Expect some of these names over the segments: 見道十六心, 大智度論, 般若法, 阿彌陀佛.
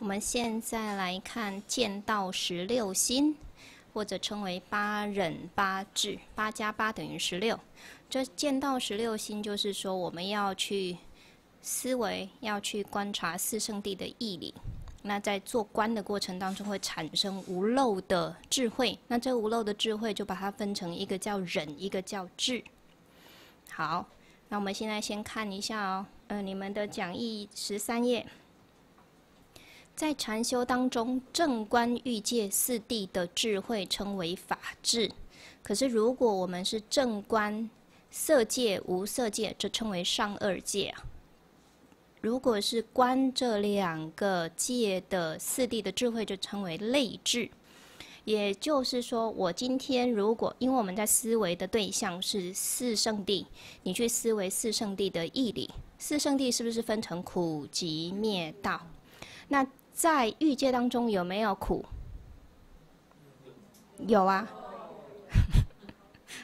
我们现在来看见道16心，或者称为八忍八智，8+8等于16。这见道16心就是说，我们要去思维，要去观察四圣谛的义理。那在做观的过程当中，会产生无漏的智慧。那这无漏的智慧，就把它分成一个叫忍，一个叫智。好，那我们现在先看一下哦，你们的讲义13页。 在禅修当中，正观欲界四谛的智慧称为法智。可是，如果我们是正观色界、无色界，这称为上二界啊。如果是观这两个界的四谛的智慧，就称为类智。也就是说，我今天如果因为我们在思维的对象是四圣谛，你去思维四圣谛的义理，四圣谛是不是分成苦、集、灭、道？那 在欲界当中有没有苦？有啊，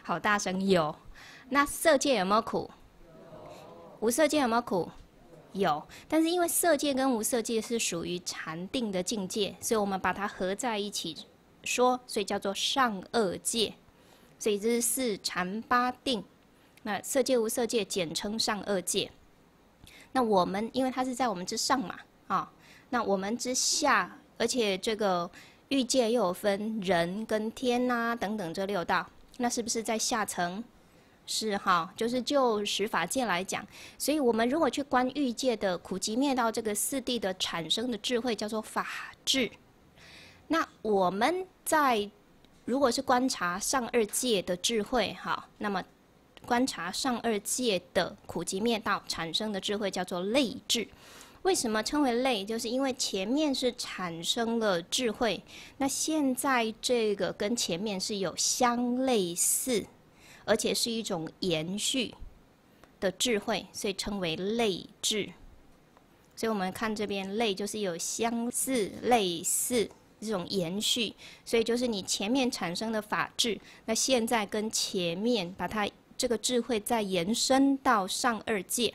好大声有。那色界有没有苦？无色界有没有苦？有。但是因为色界跟无色界是属于禅定的境界，所以我们把它合在一起说，所以叫做上二界。所以这是4禅8定，那色界无色界简称上二界。那我们因为它是在我们之上嘛，啊。 那我们之下，而且这个欲界又有分人跟天啊等等这6道，那是不是在下层？是哈，就是就十法界来讲，所以我们如果去观欲界的苦集灭道这个四谛的产生的智慧，叫做法智。那我们在如果是观察上二界的智慧，哈，那么观察上二界的苦集灭道产生的智慧叫做类智。 为什么称为类？就是因为前面是产生了智慧，那现在这个跟前面是有相类似，而且是一种延续的智慧，所以称为类智。所以我们看这边类就是有相似、类似这种延续，所以就是你前面产生的法智，那现在跟前面把它这个智慧再延伸到上二界。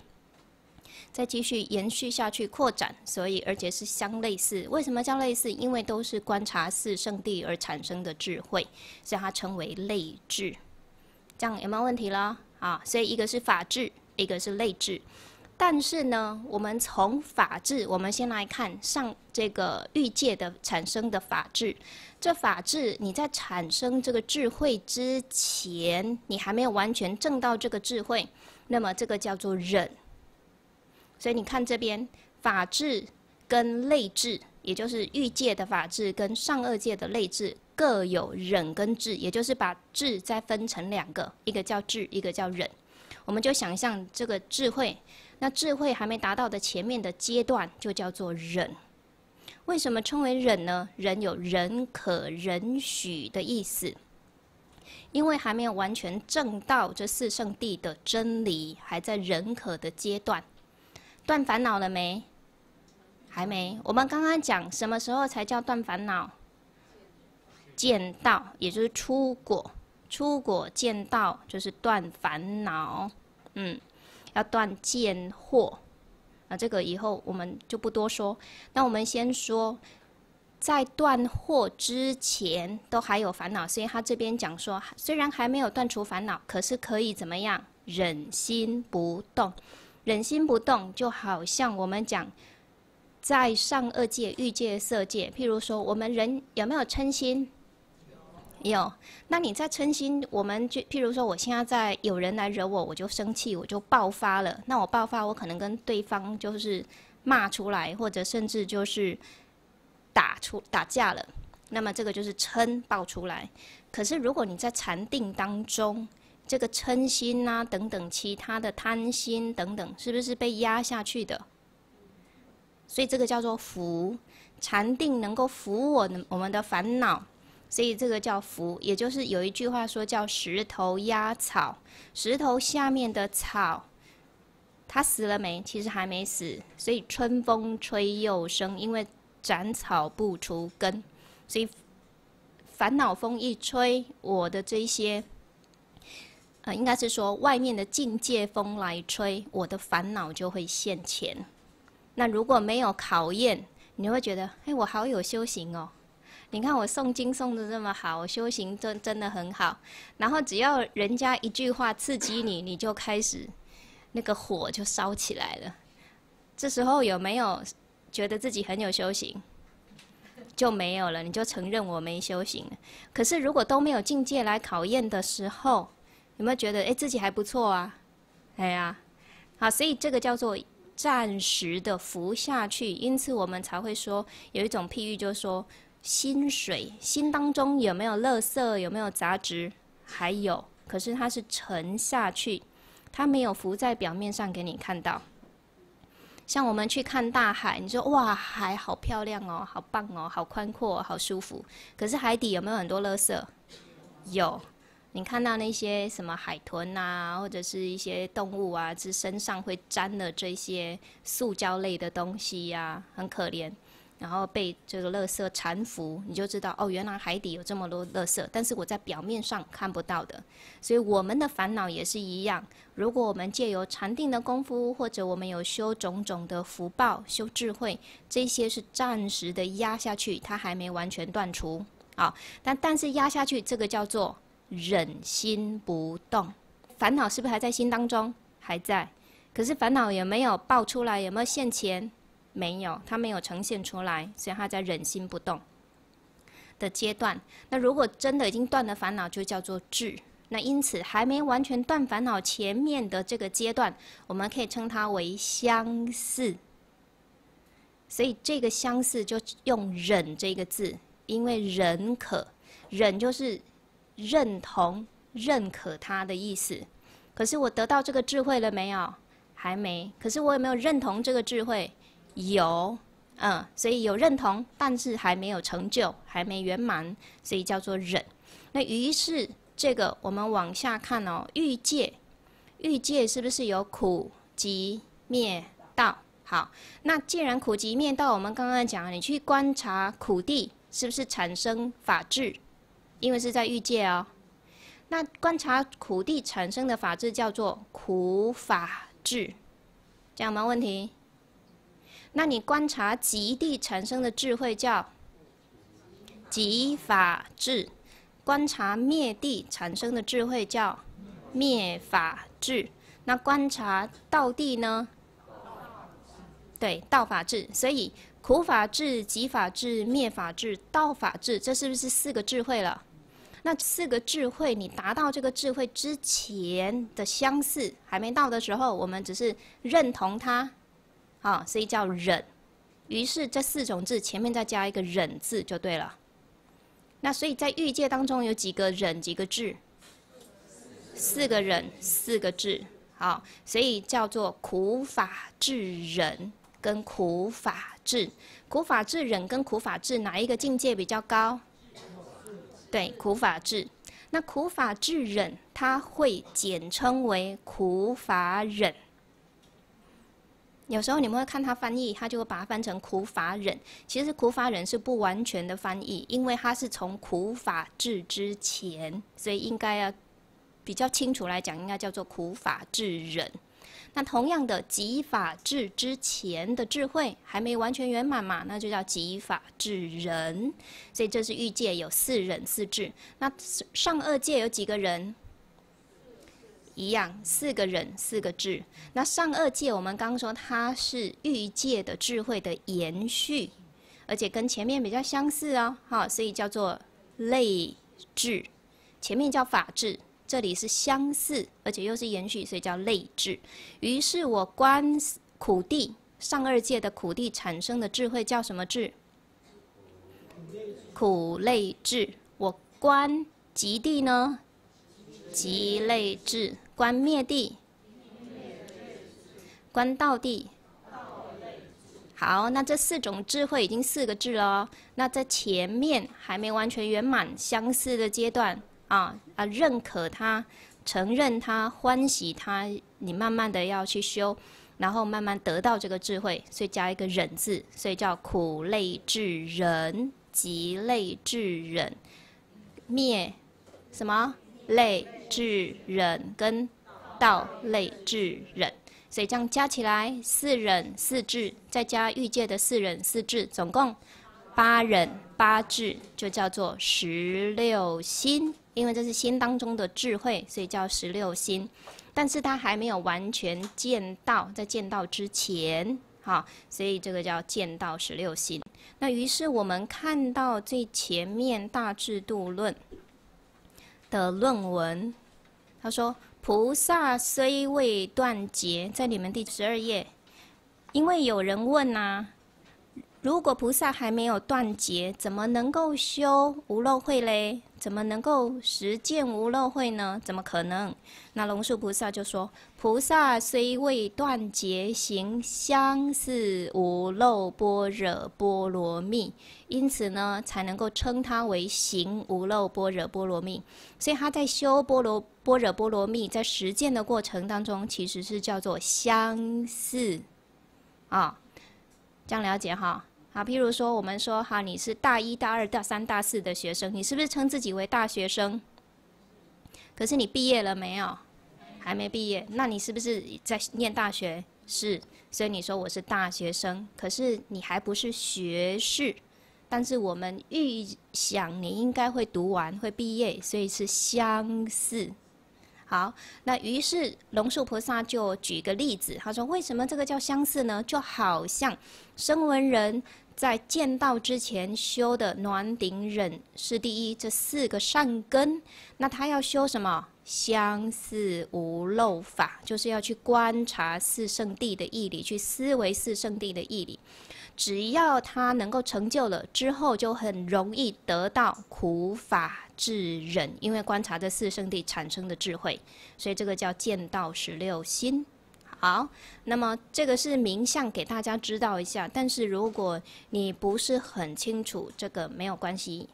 再继续延续下去扩展，所以而且是相类似。为什么叫类似？因为都是观察四圣谛而产生的智慧，所以它称为类智。这样有没有问题了？啊，所以一个是法智，一个是类智。但是呢，我们从法智，我们先来看上这个欲界的产生的法智。这法智，你在产生这个智慧之前，你还没有完全证到这个智慧，那么这个叫做忍。 所以你看这边，法智跟类智，也就是欲界的法智跟上二界的类智，各有忍跟智，也就是把智再分成2个，一个叫智，一个叫忍。我们就想象这个智慧，那智慧还没达到的前面的阶段就叫做忍。为什么称为忍呢？忍有忍可、忍许的意思。 因为还没有完全证到这四圣谛的真理，还在忍可的阶段。 断烦恼了没？还没。我们刚刚讲什么时候才叫断烦恼？见道，也就是出果。出果见道就是断烦恼。嗯，要断见惑。啊，这个以后我们就不多说。那我们先说，在断惑之前都还有烦恼，所以他这边讲说，虽然还没有断除烦恼，可是可以怎么样？忍心不动。 忍心不动，就好像我们讲，在上二界、欲界、色界，譬如说，我们人有没有嗔心？有。那你在嗔心，我们就譬如说，我现在在有人来惹我，我就生气，我就爆发了。那我爆发，我可能跟对方就是骂出来，或者甚至就是打架了。那么这个就是嗔爆出来。可是如果你在禅定当中， 这个嗔心啊，等等，其他的贪心等等，是不是被压下去的？所以这个叫做伏，禅定能够伏我们的烦恼，所以这个叫伏。也就是有一句话说叫石头压草，石头下面的草，它死了没？其实还没死。所以春风吹又生，因为斩草不除根，所以烦恼风一吹，我的这些。 应该是说，外面的境界风来吹，我的烦恼就会现前。那如果没有考验，你就会觉得，哎，我好有修行哦。 你看我诵经诵得这么好，我修行真的很好。然后只要人家一句话刺激你，你就开始那个火就烧起来了。这时候有没有觉得自己很有修行？就没有了，你就承认我没修行了。可是如果都没有境界来考验的时候，有没有觉得哎自己还不错啊？哎呀，好，所以这个叫做暂时的浮下去。因此我们才会说有一种譬喻，就是说。 心水，心当中有没有垃圾？有没有杂质？还有，可是它是沉下去，它没有浮在表面上给你看到。像我们去看大海，你说哇，海好漂亮哦，好棒哦，好宽阔哦，好舒服。可是海底有没有很多垃圾？有，你看到那些什么海豚啊，或者是一些动物啊，这身上会沾了这些塑胶类的东西呀，很可怜。 然后被这个垃圾缠缚，你就知道哦，原来海底有这么多垃圾，但是我在表面上看不到的。所以我们的烦恼也是一样。如果我们借由禅定的功夫，或者我们有修种种的福报、修智慧，这些是暂时的压下去，它还没完全断除啊。但是压下去，这个叫做忍心不动。烦恼是不是还在心当中？还在。可是烦恼有没有爆出来？有没有现前？ 没有，它没有呈现出来，所以它在忍心不动的阶段。那如果真的已经断了烦恼，就叫做智。那因此还没完全断烦恼前面的这个阶段，我们可以称它为相似。所以这个相似就用忍这个字，因为忍可，忍就是认同、认可它的意思。可是我得到这个智慧了没有？还没。可是我有没有认同这个智慧？ 有，所以有认同，但是还没有成就，还没圆满，所以叫做忍。那于是这个我们往下看哦，欲界，欲界是不是有苦集灭道？好，那既然苦集灭道，我们刚刚讲了，你去观察苦地是不是产生法智，因为是在欲界哦。那观察苦地产生的法智叫做苦法智，这样有没有问题？ 那你观察极地产生的智慧叫极法智，观察灭地产生的智慧叫灭法智。那观察道地呢？对，道法智。所以苦法智、极法智、灭法智、道法智，这是不是四个智慧了？那四个智慧，你达到这个智慧之前的相似还没到的时候，我们只是认同它。 啊、哦，所以叫忍，于是这四种字前面再加一个忍字就对了。那所以在欲界当中有几个忍，几个智？四个忍，四个智。好、哦，所以叫做苦法智忍跟苦法智。苦法智忍跟苦法智哪一个境界比较高？对，苦法智。那苦法智忍，它会简称为苦法忍。 有时候你们会看他翻译，他就会把它翻成苦法忍。其实苦法忍是不完全的翻译，因为它是从苦法智之前，所以应该要比较清楚来讲，应该叫做苦法智忍。那同样的，极法智之前的智慧还没完全圆满嘛，那就叫极法智人。所以这是欲界有四忍四智。那上二界有几个人？ 一样，四个忍，四个智。那上二界，我们刚说它是欲界的智慧的延续，而且跟前面比较相似哦，好，所以叫做类智。前面叫法智，这里是相似，而且又是延续，所以叫类智。于是我观苦地，上二界的苦地产生的智慧叫什么智？苦类智。我观极地呢？ 极类智，观灭地，观道地。好，那这四种智慧已经四个智了哦。那在前面还没完全圆满相似的阶段啊，认可它，承认它，欢喜它，你慢慢的要去修，然后慢慢得到这个智慧，所以加一个忍字，所以叫苦类智忍，极类智忍，灭什么？ 类智忍跟道类智忍，所以这样加起来四忍四智，再加欲界的四忍四智，总共八忍八智，就叫做16心。因为这是心当中的智慧，所以叫16心。但是它还没有完全见到，在见到之前，好，所以这个叫见到16心。那于是我们看到最前面大智度论的论文，他说。 菩萨虽未断结，在你们第12页，因为有人问啊，如果菩萨还没有断结，怎么能够修无漏慧嘞？怎么能够实践无漏慧呢？怎么可能？那龙树菩萨就说：菩萨虽未断结，行相似无漏般若波罗蜜，因此呢，才能够称它为行无漏般若波罗蜜。所以他在修般若波罗蜜在实践的过程当中，其实是叫做相似，这样了解哈。好，譬如说我们说哈，你是大一、大二、大三、大四的学生，你是不是称自己为大学生？可是你毕业了没有？还没毕业，那你是不是在念大学？是，所以你说我是大学生，可是你还不是学士。 但是我们预想你应该会读完，会毕业，所以是相似。好，那于是龙树菩萨就举个例子，他说：为什么这个叫相似呢？就好像声闻人在见道之前修的暖顶忍是第一这4个善根，那他要修什么？ 相似无漏法，就是要去观察四圣谛的义理，去思维四圣谛的义理。只要他能够成就了之后，就很容易得到苦法智忍，因为观察这四圣谛产生的智慧，所以这个叫见到16心。好，那么这个是名相，给大家知道一下。但是如果你不是很清楚，这个没有关系。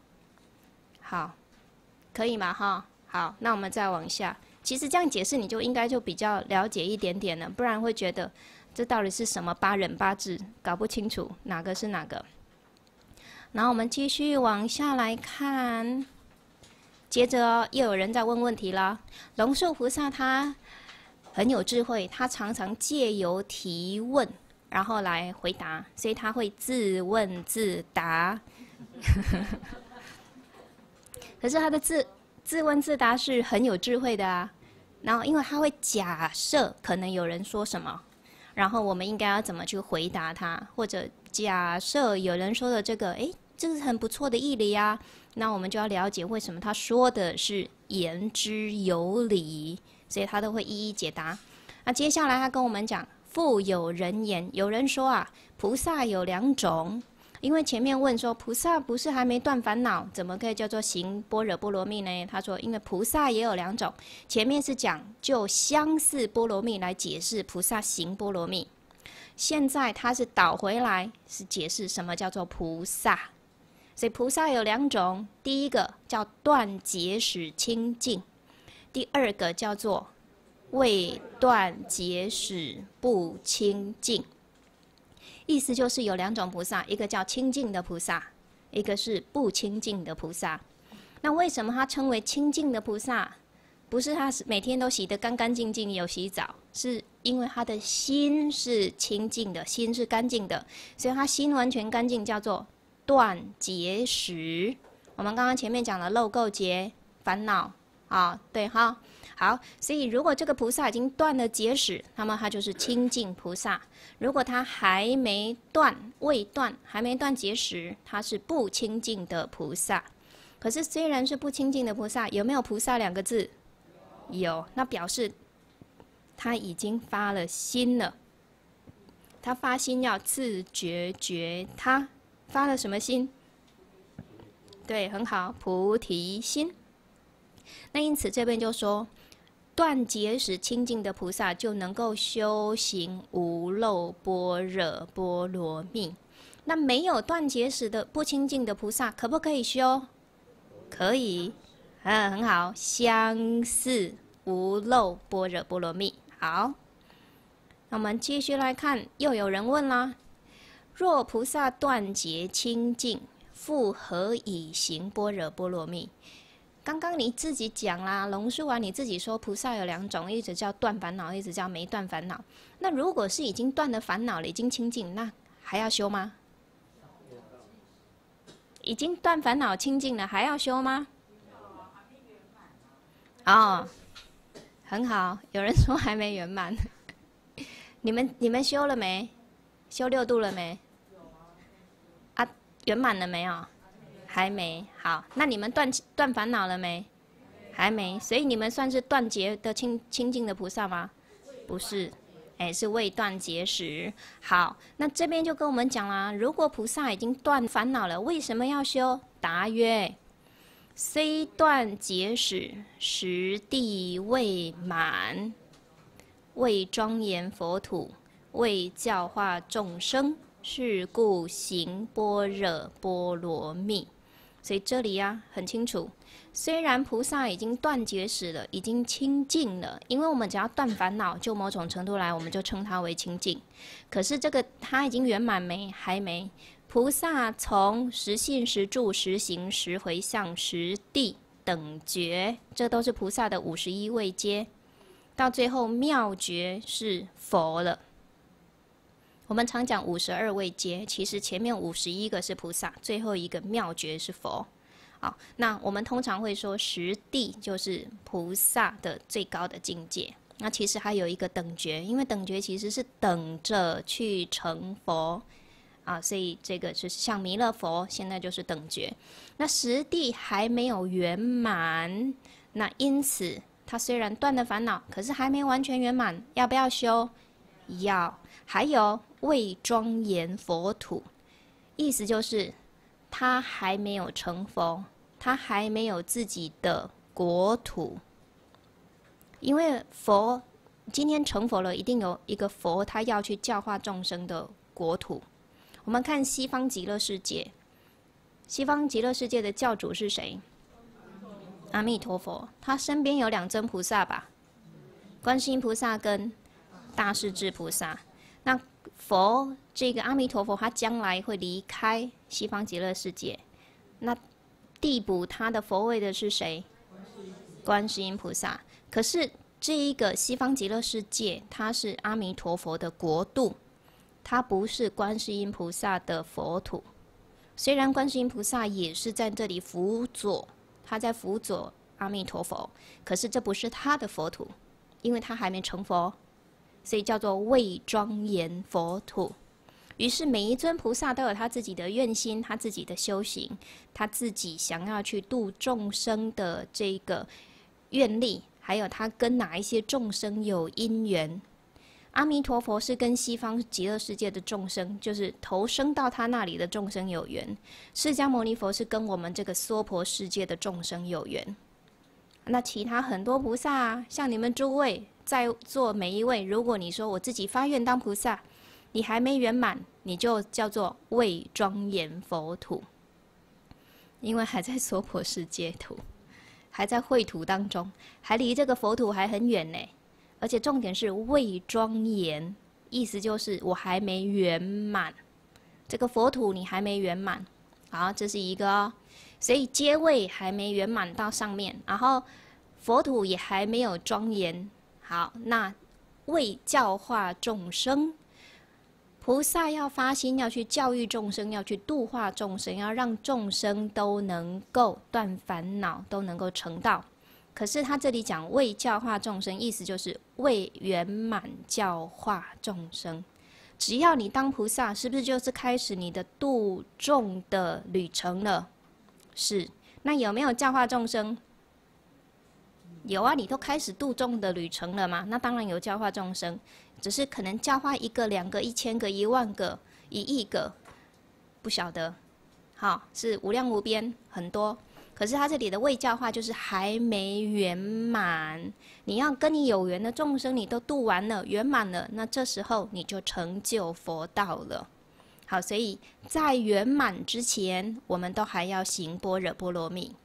好，可以吗？哈。 好，那我们再往下。其实这样解释你就应该就比较了解一点点了，不然会觉得这到底是什么八忍八智，搞不清楚哪个是哪个。然后我们继续往下来看，接着又有人在问问题啦。龙树菩萨他很有智慧，他常常借由提问，然后来回答，所以他会自问自答。可是他的自问自答是很有智慧的啊，然后因为他会假设可能有人说什么，然后我们应该要怎么去回答他，或者假设有人说的这个，诶，这是很不错的义理啊，那我们就要了解为什么他说的是言之有理，所以他都会一一解答。那接下来他跟我们讲，复有人言，有人说啊，菩萨有2种。 因为前面问说菩萨不是还没断烦恼，怎么可以叫做行般若波罗蜜呢？他说，因为菩萨也有2种，前面是讲就相似波罗蜜来解释菩萨行波罗蜜，现在他是倒回来是解释什么叫做菩萨，所以菩萨有2种，第一个叫断结使清净，第二个叫做未断结使不清净。 意思就是有2种菩萨，一个叫清净的菩萨，一个是不清净的菩萨。那为什么他称为清净的菩萨？不是他每天都洗得干干净净，有洗澡，是因为他的心是清净的，心是干净的，所以他心完全干净，叫做断结识。我们刚刚前面讲了漏垢结、烦恼啊，对哈。 好，所以如果这个菩萨已经断了结使，那么他就是清净菩萨；如果他还没断、未断、还没断结使，他是不清净的菩萨。可是虽然是不清净的菩萨，有没有“菩萨”2个字？有，那表示他已经发了心了。他发心要自觉觉他，发了什么心？对，很好，菩提心。那因此这边就说。 断结使清净的菩萨就能够修行无漏般若波罗蜜。那没有断结使的不清净的菩萨可不可以修？可以，很好，相似无漏般若波罗蜜。好，那我们继续来看，又有人问啦：若菩萨断结清净，复何以行般若波罗蜜？刚刚你自己讲啦，龙树啊，你自己说菩萨有2种，一直叫断烦恼，一直叫没断烦恼。那如果是已经断了烦恼了，已经清净，那还要修吗？已经断烦恼清净了，还要修吗？哦，很好，有人说还没圆满。你们修了没？修6度了没？啊，圆满了没有？ 还没好，那你们断烦恼了没？还没，所以你们算是断结的清净的菩萨吗？不是，哎，是未断结识。好，那这边就跟我们讲啦，如果菩萨已经断烦恼了，为什么要修？答曰：虽断结识，实地未满，未庄严佛土，未教化众生，是故行般若波罗蜜。 所以这里呀、很清楚，虽然菩萨已经断结识了，已经清净了，因为我们只要断烦恼，就某种程度来，我们就称它为清净。可是这个它已经圆满没？还没。菩萨从实信、实住、实行、实回向、实地等觉，这都是菩萨的51位阶。到最后妙觉是佛了。 我们常讲52位阶，其实前面51个是菩萨，最后一个妙觉是佛。好，那我们通常会说实地就是菩萨的最高的境界。那其实还有一个等觉，因为等觉其实是等着去成佛啊，所以这个就是像弥勒佛，现在就是等觉。那实地还没有圆满，那因此他虽然断了烦恼，可是还没完全圆满，要不要修？要。还有。 未庄严佛土，意思就是他还没有成佛，他还没有自己的国土。因为佛今天成佛了，一定有一个佛他要去教化众生的国土。我们看西方极乐世界，西方极乐世界的教主是谁？阿弥陀佛，他身边有2尊菩萨吧，观世音菩萨跟大势至菩萨。那 佛这个阿弥陀佛，他将来会离开西方极乐世界，那递补他的佛位的是谁？观世音菩萨。可是这一个西方极乐世界，它是阿弥陀佛的国度，它不是观世音菩萨的佛土。虽然观世音菩萨也是在这里辅佐，他在辅佐阿弥陀佛，可是这不是他的佛土，因为他还没成佛。 所以叫做未庄严佛土。于是每一尊菩萨都有他自己的愿心，他自己的修行，他自己想要去度众生的这个愿力，还有他跟哪一些众生有因缘。阿弥陀佛是跟西方极乐世界的众生，就是投生到他那里的众生有缘；释迦牟尼佛是跟我们这个娑婆世界的众生有缘。那其他很多菩萨啊，像你们诸位。 在座每一位，如果你说我自己发愿当菩萨，你还没圆满，你就叫做未庄严佛土，因为还在娑婆世界土，还在秽土当中，还离这个佛土还很远呢。而且重点是未庄严，意思就是我还没圆满，这个佛土你还没圆满。好，这是一个哦，所以阶位还没圆满到上面，然后佛土也还没有庄严。 好，那为教化众生，菩萨要发心，要去教育众生，要去度化众生，要让众生都能够断烦恼，都能够成道。可是他这里讲为教化众生，意思就是为圆满教化众生。只要你当菩萨，是不是就是开始你的度众的旅程了？是。那有没有教化众生？ 有啊，你都开始度众的旅程了嘛？那当然有教化众生，只是可能教化1个、2个、1000个、1万个、1亿个，不晓得，好是无量无边很多。可是他这里的未教化就是还没圆满，你要跟你有缘的众生你都度完了、圆满了，那这时候你就成就佛道了。好，所以在圆满之前，我们都还要行般若波罗蜜。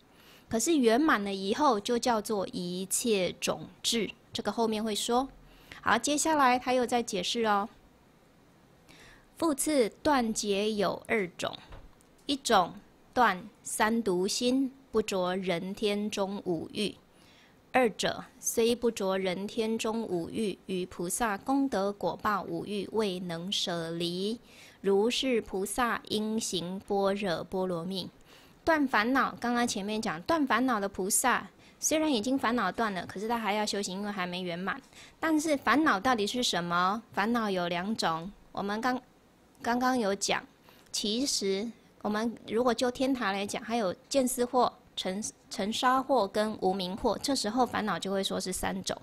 可是圆满了以后，就叫做一切种智，这个后面会说。好，接下来他又在解释哦。复次断结有2种，一种断三毒心，不着人天中五欲。二者虽不着人天中五欲，与菩萨功德果报五欲未能舍离。如是菩萨应行般若波罗蜜，断烦恼。刚刚前面讲断烦恼的菩萨。 虽然已经烦恼断了，可是他还要修行，因为还没圆满。但是烦恼到底是什么？烦恼有两种，我们刚刚有讲。其实我们如果就天台来讲，还有见思惑、尘沙惑跟无明惑，这时候烦恼就会说是三种。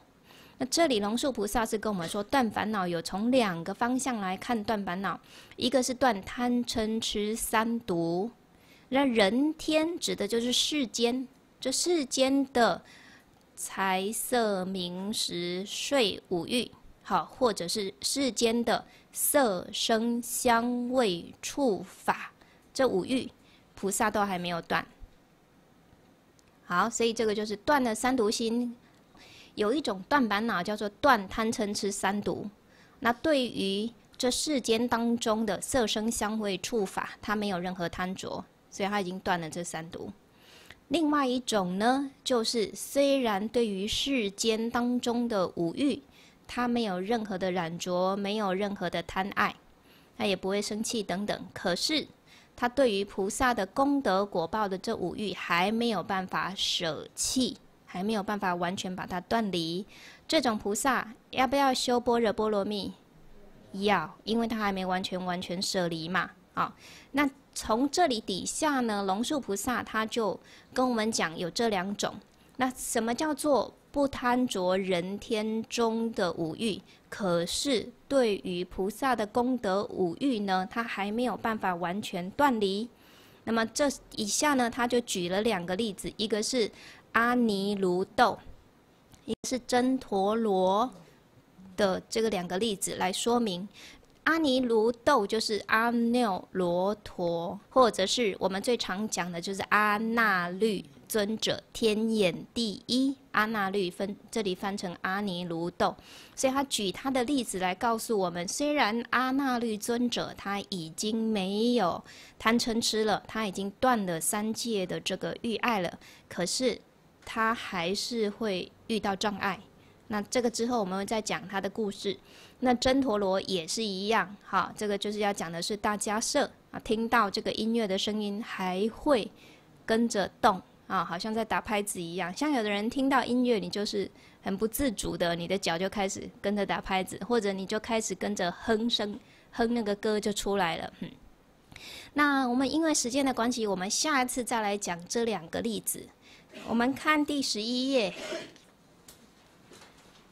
那这里龙树菩萨是跟我们说，断烦恼有从两个方向来看断烦恼，一个是断贪嗔痴三毒。那人天指的就是世间。 这世间的财色名食睡五欲，好，或者是世间的色声香味触法，这五欲菩萨都还没有断。好，所以这个就是断了三毒心。有一种断烦恼叫做断贪嗔痴三毒。那对于这世间当中的色声香味触法，他没有任何贪着，所以他已经断了这三毒。 另外一种呢，就是虽然对于世间当中的五欲，他没有任何的染着，没有任何的贪爱，他也不会生气等等。可是他对于菩萨的功德果报的这五欲还没有办法舍弃，还没有办法完全把它断离。这种菩萨要不要修般若波罗蜜？要，因为他还没完全舍离嘛。好，那。 从这里底下呢，龙树菩萨他就跟我们讲有这两种。那什么叫做不贪着人天中的五欲？可是对于菩萨的功德五欲呢，他还没有办法完全断离。那么这以下呢，他就举了两个例子，一个是阿尼卢豆，一个是真陀罗的这个两个例子来说明。 阿尼卢豆就是阿耨罗陀，或者是我们最常讲的就是阿那律尊者，天眼第一。阿那律这里翻成阿尼卢豆，所以他举他的例子来告诉我们，虽然阿那律尊者他已经没有贪嗔痴了，他已经断了三界的这个欲爱了，可是他还是会遇到障碍。 那这个之后我们会再讲他的故事。那真陀罗也是一样，哈，这个就是要讲的是大家舍啊，听到这个音乐的声音还会跟着动啊，好像在打拍子一样。像有的人听到音乐，你就是很不自主的，你的脚就开始跟着打拍子，或者你就开始跟着哼那个歌就出来了。那我们因为时间的关系，我们下一次再来讲这两个例子。我们看第11页。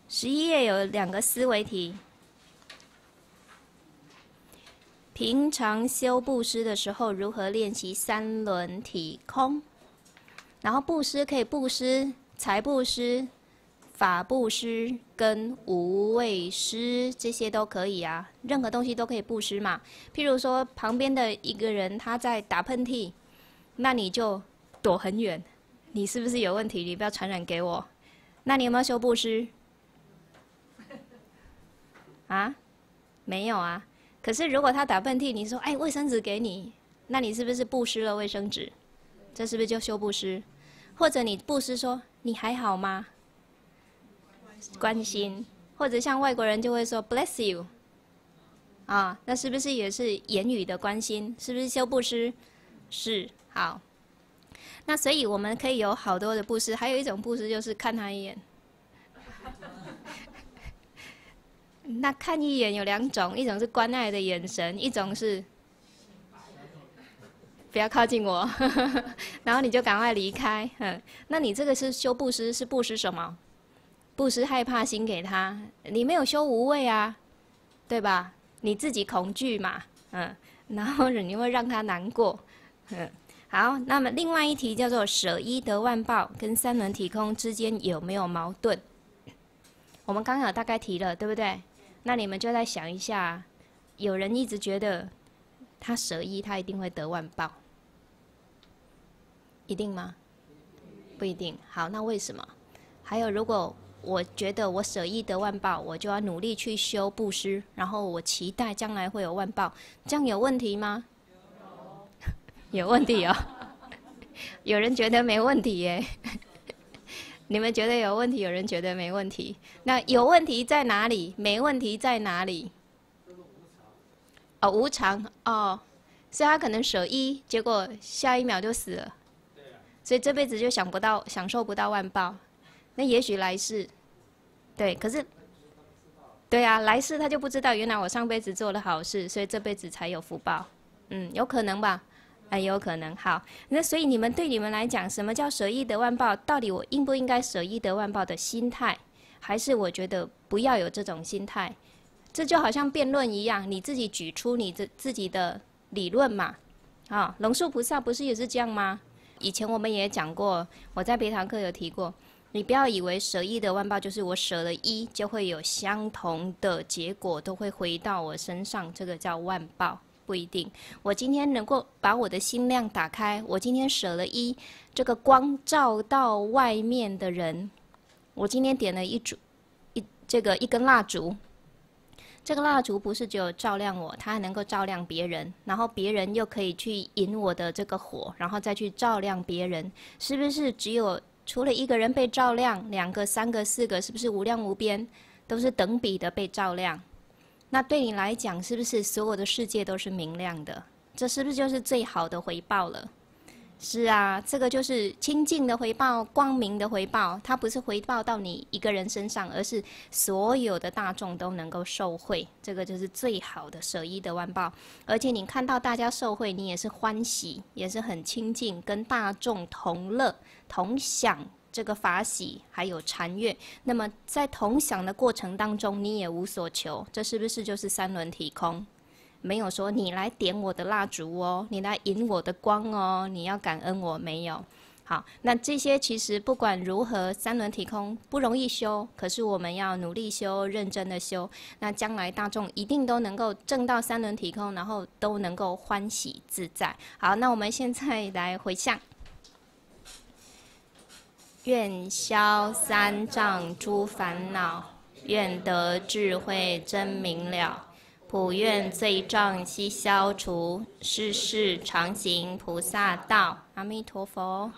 11页有两个思维题。平常修布施的时候，如何练习三轮体空？然后布施可以布施财布施、法布施跟无畏施，这些都可以啊，任何东西都可以布施嘛。譬如说，旁边的一个人他在打喷嚏，那你就躲很远，你是不是有问题？你不要传染给我。那你有没有修布施？ 啊，没有啊。可是如果他打喷嚏，你说“哎，卫生纸给你”，那你是不是布施了卫生纸？这是不是就修布施？或者你布施说“你还好吗”，关心，或者像外国人就会说 “bless you”， 啊，那是不是也是言语的关心？是不是修布施？是，好。那所以我们可以有好多的布施，还有一种布施就是看他一眼。 那看一眼有两种，一种是关爱的眼神，一种是不要靠近我，然后你就赶快离开。那你这个是修布施，是布施什么？布施害怕心给他，你没有修无畏啊，对吧？你自己恐惧嘛，然后你会让他难过，好，那么另外一题叫做舍一得万报，跟三轮体空之间有没有矛盾？我们刚刚有大概提了，对不对？ 那你们就再想一下，有人一直觉得他舍一，他一定会得万报，一定吗？不一定。好，那为什么？还有，如果我觉得我舍一得万报，我就要努力去修布施，然后我期待将来会有万报，这样有问题吗？有，有问题哦。有人觉得没问题耶。你们觉得有问题，有人觉得没问题。那有问题在哪里？没问题在哪里？哦，无常哦，所以他可能舍一，结果下一秒就死了。所以这辈子就享受不到万报。那也许来世，对，可是，对啊，来世他就不知道，原来我上辈子做了好事，所以这辈子才有福报。嗯，有可能吧。 哎，有可能。好，那所以对你们来讲，什么叫舍一得万报？到底我应不应该舍一得万报的心态？还是我觉得不要有这种心态？这就好像辩论一样，你自己举出你自己的理论嘛。啊、哦，龙树菩萨不是也是这样吗？以前我们也讲过，我在别堂课有提过，你不要以为舍一得万报就是我舍了一就会有相同的结果，都会回到我身上，这个叫万报。 不一定，我今天能够把我的心量打开，我今天舍了一，这个光照到外面的人，我今天点了一根蜡烛，这个蜡烛不是只有照亮我，它还能够照亮别人，然后别人又可以去引我的这个火，然后再去照亮别人，是不是只有除了一个人被照亮，两个、三个、四个，是不是无量无边，都是等比的被照亮？ 那对你来讲，是不是所有的世界都是明亮的？这是不是就是最好的回报了？是啊，这个就是清净的回报、光明的回报。它不是回报到你一个人身上，而是所有的大众都能够受惠。这个就是最好的舍一得万报。而且你看到大家受惠，你也是欢喜，也是很清净，跟大众同乐、同享。 这个法喜还有禅悦，那么在同享的过程当中，你也无所求，这是不是就是三轮体空？没有说你来点我的蜡烛哦，你来引我的光哦，你要感恩我没有？好，那这些其实不管如何，三轮体空不容易修，可是我们要努力修，认真的修，那将来大众一定都能够证到三轮体空，然后都能够欢喜自在。好，那我们现在来回向。 愿消三障诸烦恼，愿得智慧真明了，普愿罪障悉消除，世世常行菩萨道。阿弥陀佛。